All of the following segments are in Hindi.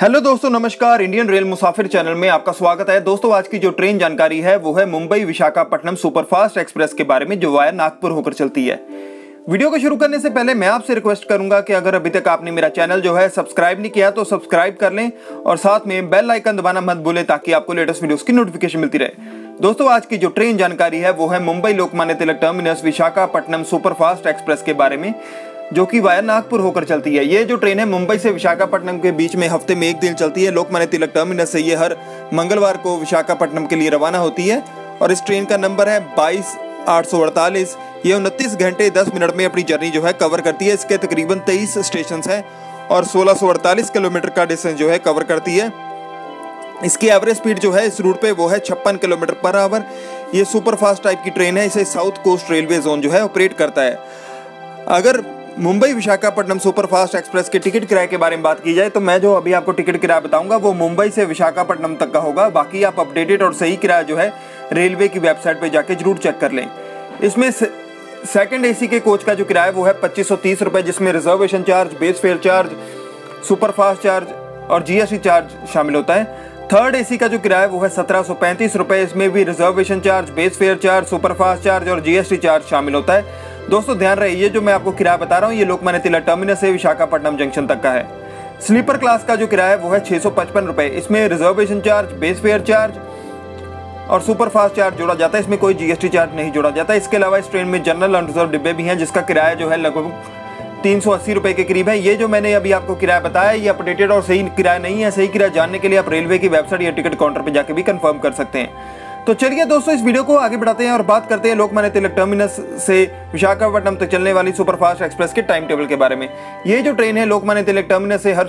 हेलो दोस्तों नमस्कार, इंडियन रेल मुसाफिर चैनल में आपका स्वागत है। दोस्तों आज की जो ट्रेन जानकारी है वो है मुंबई विशाखापट्टनम सुपरफास्ट एक्सप्रेस के बारे में, जो वाया नागपुर होकर चलती है। वीडियो को शुरू करने से पहले मैं आपसे रिक्वेस्ट करूंगा कि अगर अभी तक आपने मेरा चैनल जो है सब्सक्राइब नहीं किया तो सब्सक्राइब कर लें और साथ में बेल आइकन दबाना मत भूलें ताकि आपको लेटेस्ट वीडियोस की नोटिफिकेशन मिलती रहे। दोस्तों आज की जो ट्रेन जानकारी है वो है Mumbai Lokmanya Tilak terminus Visakhapatnam superfast express के बारे में, जो कि वाया नागपुर होकर चलती है। ये जो ट्रेन है मुंबई से विशाखापट्टनम के बीच में हफ्ते में एक दिन चलती है। लोकमान्य तिलक टर्मिनस से ये हर मंगलवार को विशाखापट्टनम के लिए रवाना होती है और इस ट्रेन का नंबर है 22,848। ये 29 घंटे 10 मिनट में अपनी जर्नी जो है कवर करती है। इसके तकरीबन 23 स्टेशन हैं और 1648 किलोमीटर का डिस्टेंस जो है कवर करती है। इसकी एवरेज स्पीड जो है इस रूट पे वो है 56 किलोमीटर पर आवर। ये सुपर फास्ट टाइप की ट्रेन है। इसे साउथ कोस्ट रेलवे जोन जो है ऑपरेट करता है। अगर मुंबई विशाखापट्टनम सुपरफास्ट एक्सप्रेस के टिकट किराए के बारे में बात की जाए तो मैं जो अभी आपको टिकट किराया बताऊंगा वो मुंबई से विशाखापट्टनम तक का होगा। बाकी आप अपडेटेड और सही किराया जो है रेलवे की वेबसाइट पे जाके जरूर चेक कर लें। इसमें सेकंड एसी के कोच का जो किराया वो है 2530 रुपये, जिसमें reservation charge, base fare charge, superfast charge और GST चार्ज शामिल होता है। थर्ड एसी का जो किराया वो है 1735 रुपये, इसमें भी reservation charge, base fare charge, superfast charge और GST चार्ज शामिल होता है। दोस्तों ध्यान रहे ये जो मैं आपको किराया बता रहा हूँ ये लोकमान्य तिलक टर्मिनस से विशाखापट्टनम जंक्शन तक का है। स्लीपर क्लास का जो किराया है वो है 655 रुपये, इसमें reservation charge, base fare charge और सुपरफास्ट चार्ज जोड़ा जाता है। इसमें कोई GST चार्ज नहीं जोड़ा जाता। इसके अलावा इस ट्रेन में जनरल अनरिजर्व डिब्बे भी हैं जिसका किराया जो है लगभग 380 रुपये के करीब है। ये जो मैंने अभी आपको किराया बताया ये अपडेटेड और सही किराया नहीं है। सही किराया जानने के लिए आप रेलवे की वेबसाइट या टिकट काउंटर पर जाकर भी कंफर्म कर सकते हैं। तो चलिए दोस्तों इस वीडियो को आगे बढ़ाते हैं और बात करते हैं लोकमान्य तिलक टर्मिनस से विशाखापट्टनम तक चलने वाली सुपरफास्ट एक्सप्रेस के टाइम टेबल के बारे में। ये जो ट्रेन है लोकमान्य तिलक टर्मिनस से हर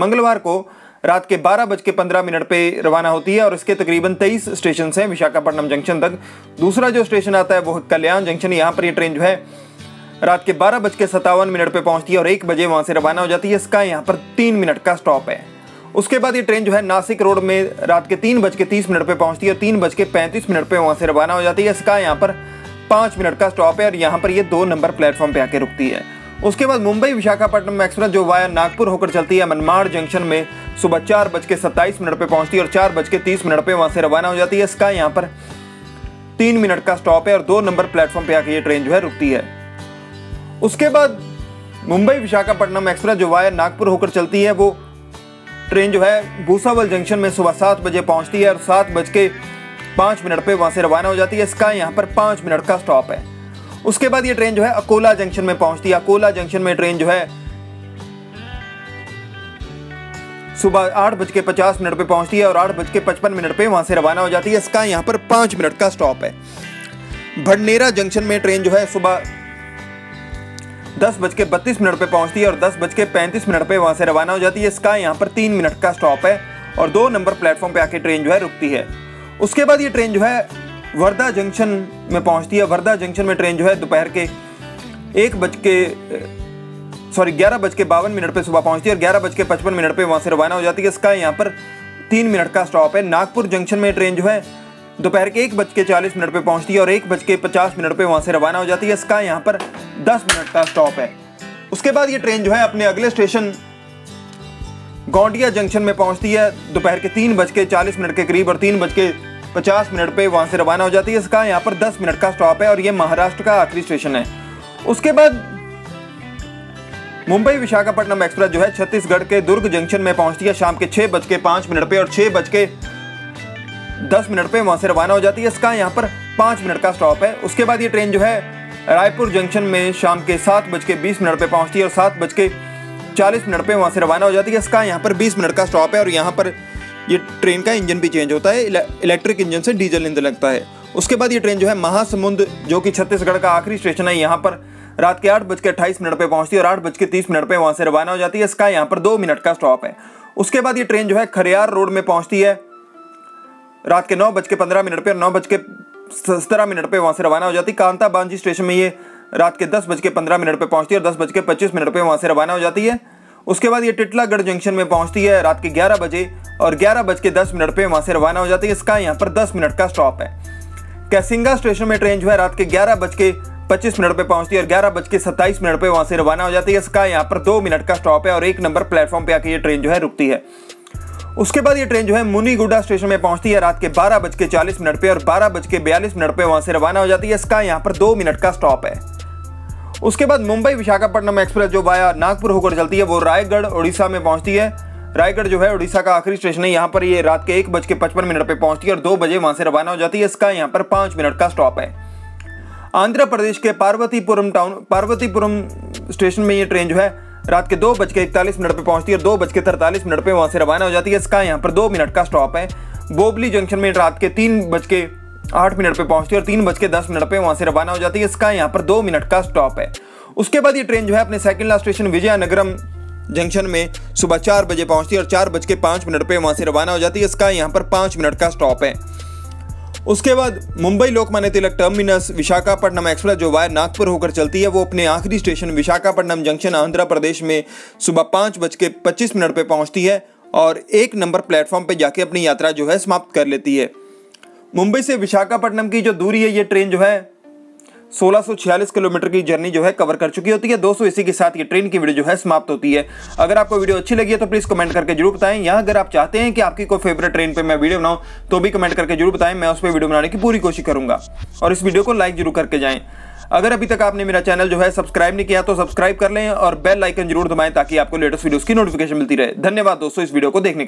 मंगलवार को रात के 12:15 पे रवाना होती है और इसके तकरीबन 23 स्टेशन हैं विशाखापट्टनम जंक्शन तक। दूसरा जो स्टेशन आता है वो कल्याण जंक्शन। यहाँ पर ये ट्रेन जो है रात के 12:57 पे पहुंचती है और 1 बजे वहां से रवाना हो जाती है। इसका यहाँ पर 3 मिनट का स्टॉप है। उसके बाद ये ट्रेन जो है नासिक रोड में रात के 3:30 पे पहुंचती है और 3:35 पे वहां से रवाना हो जाती है। इसका यहाँ पर 5 मिनट का स्टॉप है और यहाँ पर ये 2 नंबर प्लेटफॉर्म पे आके रुकती है। उसके बाद मुंबई विशाखापट्टनम एक्सप्रेस जो वाया नागपुर होकर चलती है मनमाड़ जंक्शन में सुबह 4:27 पे पहुंचती है और 4:30 पे वहां से रवाना हो जाती है। इसका यहाँ पर 3 मिनट का स्टॉप है और 2 नंबर प्लेटफॉर्म पे आके ये ट्रेन जो है रुकती है। उसके बाद मुंबई विशाखापट्टनम एक्सप्रेस जो वाया नागपुर होकर चलती है वो ट्रेन जो है भूसावल जंक्शन में सुबह 7 बजे पहुंचती है और 7:05 पे वहां से रवाना हो जाती है। इसका यहाँ पर 5 मिनट का स्टॉप है। उसके बाद ये ट्रेन जो है अकोला जंक्शन में पहुंचती है। अकोला जंक्शन में ट्रेन जो है सुबह 8:50 पे पहुंचती है और 8:55 पे वहां से रवाना हो जाती है। इसका यहाँ पर 5 मिनट का स्टॉप है। भडनेरा जंक्शन में ट्रेन जो है सुबह 10:32 पे पहुंचती है और 10:35 पे वहां से रवाना हो जाती है। इसका यहाँ पर 3 मिनट का स्टॉप है और 2 नंबर प्लेटफॉर्म पे आके ट्रेन जो है रुकती है। उसके बाद ये ट्रेन जो है वर्धा जंक्शन में पहुंचती है। वर्धा जंक्शन में ट्रेन जो है दोपहर के 11:52 पे सुबह पहुंचती है और 11:55 पे वहाँ से रवाना हो जाती है। इसका यहाँ पर 3 मिनट का स्टॉप है। नागपुर जंक्शन में ट्रेन जो है दोपहर के 1:40 पे पहुंचती है और 1:50 पे वहाँ से रवाना हो जाती है। इसका यहाँ पर 10 मिनट का स्टॉप है। उसके बाद ये ट्रेन जो है अपने अगले स्टेशन गोंडिया जंक्शन में पहुंचती है दोपहर के 3:40 के करीब और 3:50 पे वहाँ से रवाना हो जाती है। इसका यहाँ पर 10 मिनट का स्टॉप है और ये महाराष्ट्र का आखिरी स्टेशन है। उसके बाद मुंबई विशाखापट्टनम एक्सप्रेस जो है छत्तीसगढ़ के दुर्ग जंक्शन में पहुंचती है शाम के 6:05 पे और 6:10 पे वहाँ से रवाना हो जाती है। इसका यहाँ पर 5 मिनट का स्टॉप है। उसके बाद ये ट्रेन जो है रायपुर जंक्शन में शाम के 7:20 पे पहुँचती है और 7:40 पे वहाँ से रवाना हो जाती है। इसका यहाँ पर 20 मिनट का स्टॉप है और यहाँ पर ये ट्रेन का इंजन भी चेंज होता है। इलेक्ट्रिक इंजन से डीजल इंजन लगता है। उसके बाद ये ट्रेन जो है महासमुंद, जो कि छत्तीसगढ़ का आखिरी स्टेशन है, यहाँ पर रात के 8:28 पे पहुंचती है और 8:30 पे वहाँ से रवाना हो जाती है। इसका यहाँ पर 2 मिनट का स्टॉप है। उसके बाद ये ट्रेन जो है खरियार रोड में पहुँचती है रात के 9:15 पे और 9:17 पे वहाँ से रवाना हो जाती है। कांताबांजी स्टेशन में ये रात के 10:15 पे पहुँचती है और 10:25 पे वहाँ से रवाना हो जाती है। उसके बाद ये टिटलागढ़ जंक्शन में पहुंचती है रात के 11 बजे और 11:10 पे वहाँ से रवाना हो जाती है। इसका यहाँ पर 10 मिनट का स्टॉप है। केसिंगा स्टेशन में ट्रेन जो है रात के 11 25 मिनट पे पहुंचती है और 11:27 पे वहां से रवाना हो जाती है। इसका यहाँ पर 2 मिनट का स्टॉप है और 1 नंबर प्लेटफॉर्म पे आके ये ट्रेन जो है रुकती है। उसके बाद ये ट्रेन जो है मुनीगुडा स्टेशन में पहुंचती है रात के 12:40 पे और 12:42 पे वहां से रवाना हो जाती है। इसका यहाँ पर 2 मिनट का स्टॉप है। उसके बाद मुंबई विशाखापट्टनम एक्सप्रेस जो वाया नागपुर होकर चलती है वो रायगढ़ उड़ीसा में पहुंचती है। रायगढ़ जो है उड़ीसा का आखिरी स्टेशन है। यहाँ पर ये रात के 1:55 पे पहुंचती है और 2 बजे वहां से रवाना हो जाती है। इसका यहाँ पर 5 मिनट का स्टॉप है। आंध्र प्रदेश के पार्वतीपुरम स्टेशन में ये ट्रेन जो है रात के 2:41 पे पहुंचती है और 2:43 पे वहां से रवाना हो जाती है। इसका यहाँ पर 2 मिनट का स्टॉप है। बोबली जंक्शन में रात के 3:08 पे पहुंचती है और 3:10 पे वहां से रवाना हो जाती है। इसका यहाँ पर 2 मिनट का स्टॉप है। उसके बाद ये ट्रेन जो है अपने second last station Vizianagaram junction में सुबह 4 बजे पहुंचती है और 4:05 पे वहां से रवाना हो जाती है। इसका यहाँ पर 5 मिनट का स्टॉप है। उसके बाद मुंबई लोकमान्य तिलक टर्मिनस विशाखापट्टनम एक्सप्रेस जो वाया नागपुर होकर चलती है वो अपने आखिरी स्टेशन विशाखापट्टनम जंक्शन आंध्र प्रदेश में सुबह 5:25 पे पहुंचती है और 1 नंबर प्लेटफॉर्म पे जाके अपनी यात्रा जो है समाप्त कर लेती है। मुंबई से विशाखापट्टनम की जो दूरी है ये ट्रेन जो है 1646 किलोमीटर की जर्नी जो है कवर कर चुकी होती है। 200 इसी के साथ ये ट्रेन की वीडियो जो है समाप्त होती है। अगर आपको वीडियो अच्छी लगी है तो प्लीज़ कमेंट करके जरूर बताएं। या अगर आप चाहते हैं कि आपकी कोई फेवरेट ट्रेन पे मैं वीडियो बनाऊं तो भी कमेंट करके जरूर बताएं, मैं उस पर वीडियो बनाने की पूरी कोशिश करूंगा। और इस वीडियो को लाइक जरूर करके जाएं। अगर अभी तक आपने मेरा चैनल जो है सब्सक्राइब नहीं किया तो सब्सक्राइब कर लें और बेल आइकन जरूर दबाएं ताकि आपको लेटेस्ट वीडियोज़ की नोटिफिकेशन मिलती रहे। धन्यवाद दोस्तों इस वीडियो को देखने के लिए।